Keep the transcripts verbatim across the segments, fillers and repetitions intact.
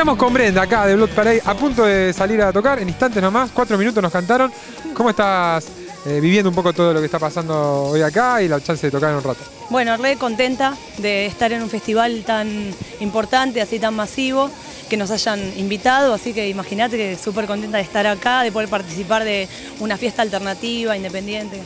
Estamos con Brenda acá de Blood Parade, a punto de salir a tocar, en instantes nomás, cuatro minutos nos cantaron. ¿Cómo estás eh, viviendo un poco todo lo que está pasando hoy acá y la chance de tocar en un rato? Bueno, re contenta de estar en un festival tan importante, así tan masivo, que nos hayan invitado, así que imagínate que súper contenta de estar acá, de poder participar de una fiesta alternativa, independiente.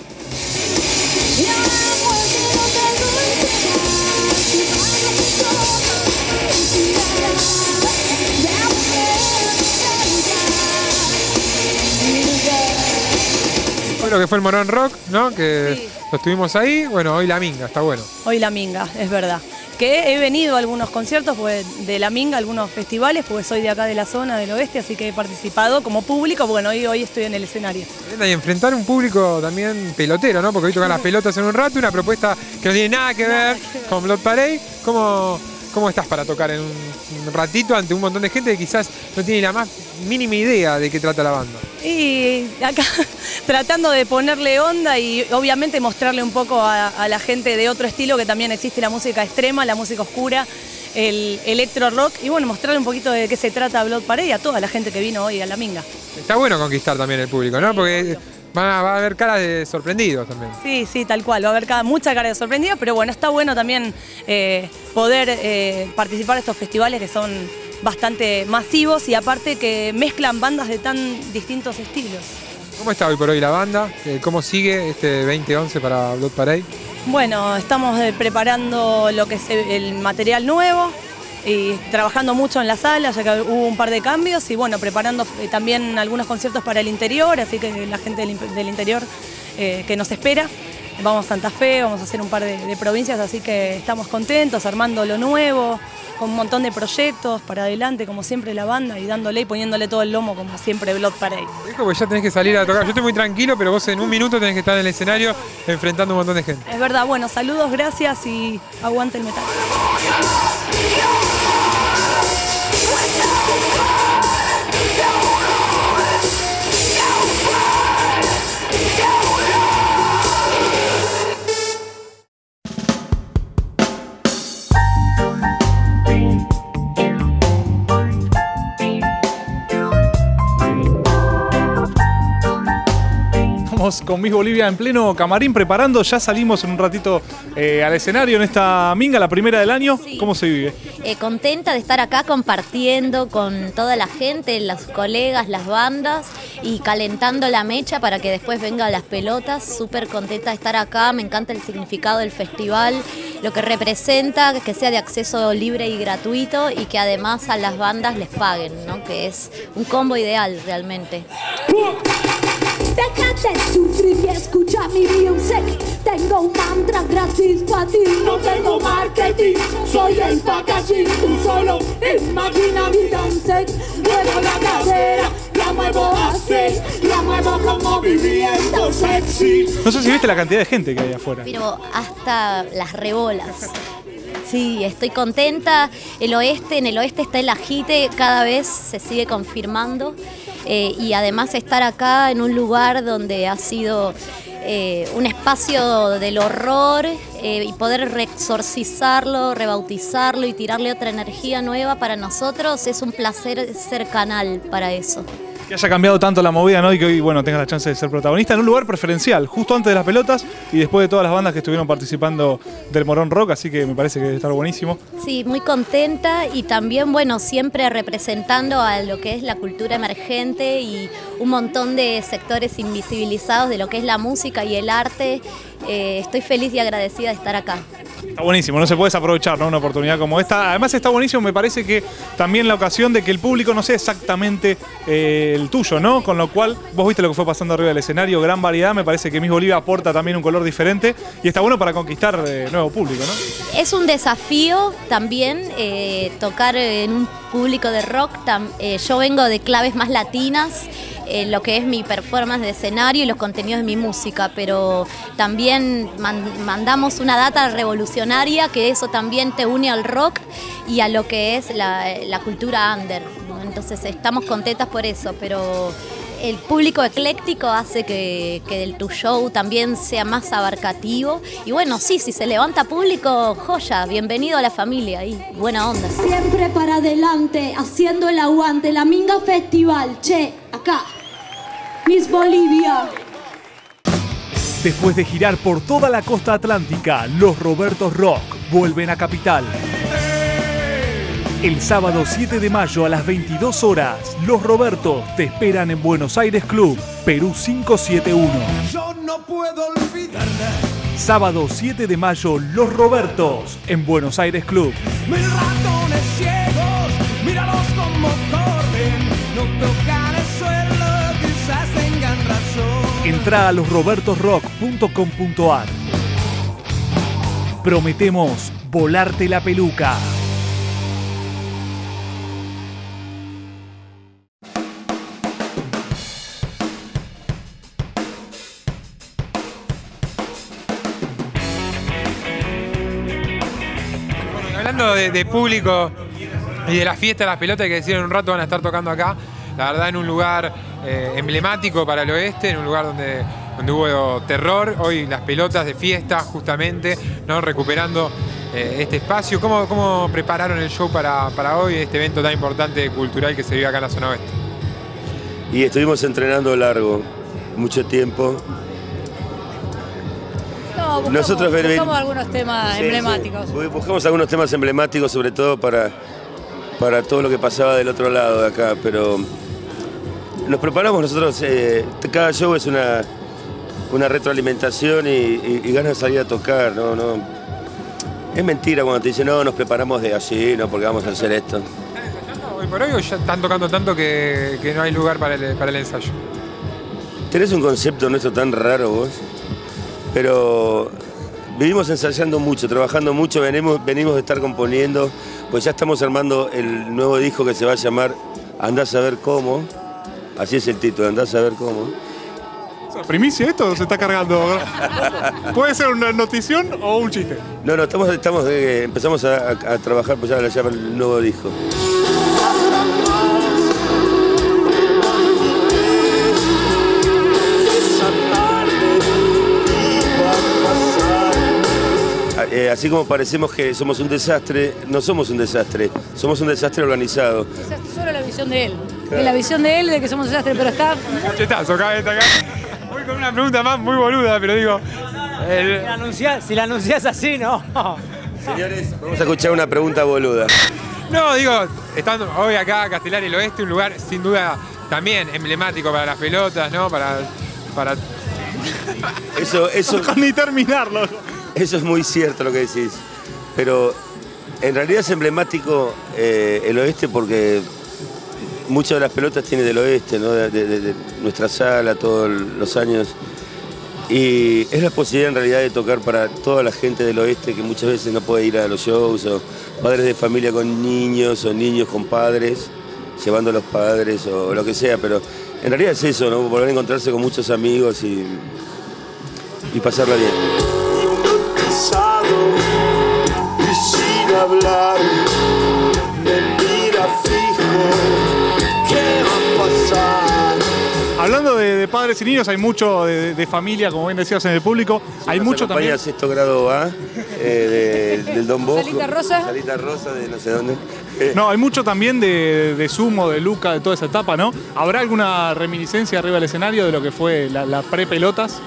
Hoy lo que fue el Morón Rock, ¿no? Que sí. Lo estuvimos ahí. Bueno, hoy La Minga, está bueno. Hoy La Minga, es verdad. Que he venido a algunos conciertos pues, de La Minga, algunos festivales, porque soy de acá de la zona del oeste, así que he participado como público, bueno, hoy, hoy estoy en el escenario. Y enfrentar un público también pelotero, ¿no? Porque hoy tocan Las Pelotas en un rato, una propuesta que no tiene nada que ver, nada que ver. Con Blood Parade. ¿Cómo, ¿Cómo estás para tocar en un ratito ante un montón de gente que quizás no tiene la más mínima idea de qué trata la banda? Y acá tratando de ponerle onda y obviamente mostrarle un poco a, a la gente de otro estilo que también existe la música extrema, la música oscura, el electro rock y bueno, mostrarle un poquito de qué se trata Blood Parade y a toda la gente que vino hoy a La Minga. Está bueno conquistar también el público, ¿no? Porque van a, va a haber caras de sorprendidos también. Sí, sí, tal cual, va a haber cada, mucha cara de sorprendidos, pero bueno, está bueno también eh, poder eh, participar de estos festivales que son bastante masivos y aparte que mezclan bandas de tan distintos estilos. ¿Cómo está hoy por hoy la banda? ¿Cómo sigue este veinte once para Blood Parade? Bueno, estamos preparando lo que es el material nuevo y trabajando mucho en la sala, ya que hubo un par de cambios y bueno, preparando también algunos conciertos para el interior, así que la gente del interior eh, que nos espera. Vamos a Santa Fe, vamos a hacer un par de, de provincias, así que estamos contentos, armando lo nuevo, con un montón de proyectos para adelante, como siempre la banda, y dándole y poniéndole todo el lomo, como siempre Blood Parade. Es como que ya tenés que salir a tocar, yo estoy muy tranquilo, pero vos en un minuto tenés que estar en el escenario enfrentando un montón de gente. Es verdad, bueno, saludos, gracias y aguante el metal. Con Miss Bolivia en pleno camarín preparando, ya salimos en un ratito eh, al escenario en esta minga, la primera del año. Sí. ¿Cómo se vive? Eh, contenta de estar acá compartiendo con toda la gente, los colegas, las bandas y calentando la mecha para que después venga Las Pelotas. Súper contenta de estar acá, me encanta el significado del festival, lo que representa, que sea de acceso libre y gratuito y que además a las bandas les paguen, ¿no? Que es un combo ideal realmente. Deja de sufrir y escucha mi music. Tengo un mantra gratis para ti. No tengo marketing, soy el packaging. Tú solo imagina mi dancing. Muevo la cadera, la muevo así, la muevo con movimiento sexy. No sé si viste la cantidad de gente que hay afuera. Pero hasta las rebolas. Sí, estoy contenta. El oeste, en el oeste está el ajite, cada vez se sigue confirmando. Eh, y además estar acá en un lugar donde ha sido eh, un espacio del horror eh, y poder reexorcizarlo, rebautizarlo y tirarle otra energía nueva para nosotros es un placer ser canal para eso. Que haya cambiado tanto la movida, ¿no? Y que hoy, bueno, tengas la chance de ser protagonista en un lugar preferencial, justo antes de Las Pelotas y después de todas las bandas que estuvieron participando del Morón Rock, así que me parece que debe estar buenísimo. Sí, muy contenta y también, bueno, siempre representando a lo que es la cultura emergente y un montón de sectores invisibilizados de lo que es la música y el arte. Eh, estoy feliz y agradecida de estar acá. Está buenísimo, no se puede desaprovechar, ¿no? Una oportunidad como esta. Además está buenísimo, me parece que también la ocasión de que el público no sea exactamente eh, el tuyo, ¿no? Con lo cual, vos viste lo que fue pasando arriba del escenario, gran variedad, me parece que Miss Bolivia aporta también un color diferente y está bueno para conquistar eh, nuevo público, ¿no? Es un desafío también eh, tocar en un público de rock. Tam, eh, yo vengo de claves más latinas, eh, lo que es mi performance de escenario y los contenidos de mi música, pero también man, mandamos una data revolucionaria que eso también te une al rock y a lo que es la, la cultura under, ¿no? Entonces estamos contentas por eso, pero el público ecléctico hace que, que tu show también sea más abarcativo. Y bueno, sí, si se levanta público, joya, bienvenido a la familia y buena onda. Siempre para adelante, haciendo el aguante, La Minga Festival, che, acá, Miss Bolivia. Después de girar por toda la costa atlántica, Los Robertos Rock vuelven a Capital. El sábado siete de mayo a las veintidós horas, Los Robertos te esperan en Buenos Aires Club, Perú cinco siete uno. Yo no puedo olvidarla. Sábado siete de mayo, Los Robertos, en Buenos Aires Club. Mil ratones ciegos, míralos como corren, no tocan el suelo, quizás tengan razón. Entra a los robertos rock punto com punto ar. Prometemos volarte la peluca. Hablando de, de público y de la fiesta de Las Pelotas, que decían en un rato van a estar tocando acá, la verdad en un lugar eh, emblemático para el oeste, en un lugar donde, donde hubo terror, hoy Las Pelotas de fiesta justamente, ¿no? Recuperando eh, este espacio. ¿Cómo, cómo prepararon el show para, para hoy, este evento tan importante cultural que se vive acá en la zona oeste? Y estuvimos entrenando largo, mucho tiempo. Buscamos, Nosotros buscamos algunos temas sí, emblemáticos. Sí. Buscamos algunos temas emblemáticos, sobre todo para, para todo lo que pasaba del otro lado de acá, pero nos preparamos nosotros, eh, cada show es una, una retroalimentación y, y, y ganas de salir a tocar, ¿no? No, es mentira cuando te dicen, no, nos preparamos de allí, no, porque vamos a hacer esto. ¿Están ensayando hoy por hoy o ya están tocando tanto que, que no hay lugar para el, para el ensayo? ¿Tenés un concepto nuestro tan raro vos? Pero vivimos ensayando mucho, trabajando mucho, venimos, venimos de estar componiendo, pues ya estamos armando el nuevo disco que se va a llamar Andá a saber cómo, así es el título, Andá a saber cómo. ¿Primicia esto? ¿Se está cargando? ¿Puede ser una notición o un chiste? No, no, estamos, estamos eh, empezamos a, a trabajar, pues ya lo llaman el nuevo disco. Eh, así como parecemos que somos un desastre, no somos un desastre, somos un desastre organizado. Esa es solo la visión de él, claro. Es la visión de él de que somos un desastre, pero está... Cachetazo, acá, está acá. Voy con una pregunta más muy boluda, pero digo... El... Si, la anunciás, si la anunciás así, no. Señores, vamos a escuchar una pregunta boluda. No, digo, estando hoy acá, Castelar el Oeste, un lugar sin duda también emblemático para Las Pelotas, ¿no? Para... para... Eso, eso... No, ni terminarlo. Eso es muy cierto lo que decís, pero en realidad es emblemático eh, el oeste porque muchas de Las Pelotas tiene del oeste, ¿no? de, de, de nuestra sala todos los años, y es la posibilidad en realidad de tocar para toda la gente del oeste que muchas veces no puede ir a los shows, o padres de familia con niños, o niños con padres, llevando a los padres, o lo que sea, pero en realidad es eso, ¿no? Volver a encontrarse con muchos amigos y, y pasarla bien. Y sin hablar, me mira fijo, ¿qué va a pasar? Hablando de, de padres y niños, hay mucho de, de familia, como bien decías, en el público. Sí, hay mucho también. Vaya sexto grado A, eh, de, del Don Bosco. Salita Rosa. Salita Rosa, de no sé dónde. No, hay mucho también de, de Sumo, de Luca, de toda esa etapa, ¿no? ¿Habrá alguna reminiscencia arriba del escenario de lo que fue la, la pre-Pelotas?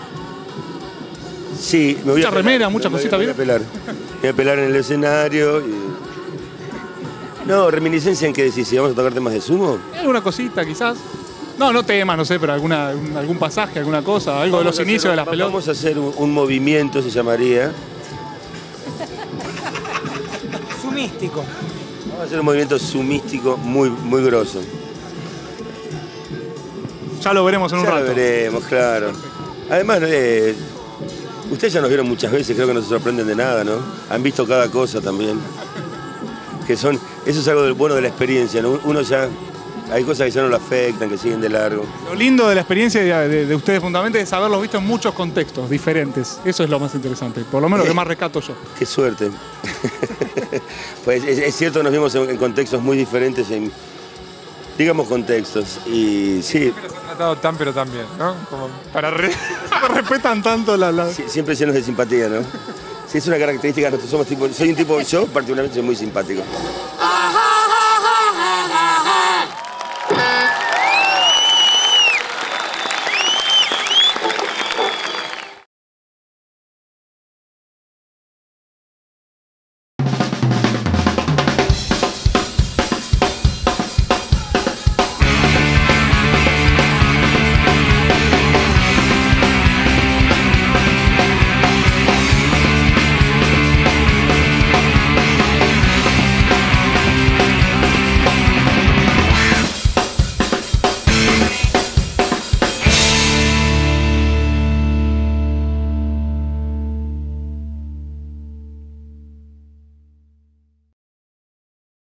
Sí, me voy mucha a pelar, remera, mucha cosita, ¿bien? Me voy a pelar. Me voy a pelar en el escenario. Y... No, reminiscencia en qué decís, si vamos a tocar temas de Sumo. Alguna cosita, quizás. No, no temas, no sé, pero alguna, algún pasaje, alguna cosa, algo vamos de los inicios hacer, de Las Pelotas. Vamos a hacer un, un movimiento, se llamaría. Sumístico. Vamos a hacer un movimiento sumístico muy, muy grosso. Ya lo veremos en ya un rato. Ya lo veremos, claro. Además, eh, ustedes ya nos vieron muchas veces, creo que no se sorprenden de nada, ¿no? Han visto cada cosa también. Que son, eso es algo del, bueno de la experiencia, ¿no? Uno ya... Hay cosas que ya no lo afectan, que siguen de largo. Lo lindo de la experiencia de, de, de ustedes, fundamentalmente, es haberlos visto en muchos contextos diferentes. Eso es lo más interesante, por lo menos lo que más rescato yo. Qué suerte. Pues es, es cierto, nos vimos en, en contextos muy diferentes, en, digamos, contextos. Y sí. Siempre se han tratado tan, pero tan bien, ¿no? Como para re... respetan tanto la... la... Sí, siempre llenos de simpatía, ¿no? Sí, es una característica. Nosotros somos tipo... Soy un tipo, yo particularmente soy muy simpático.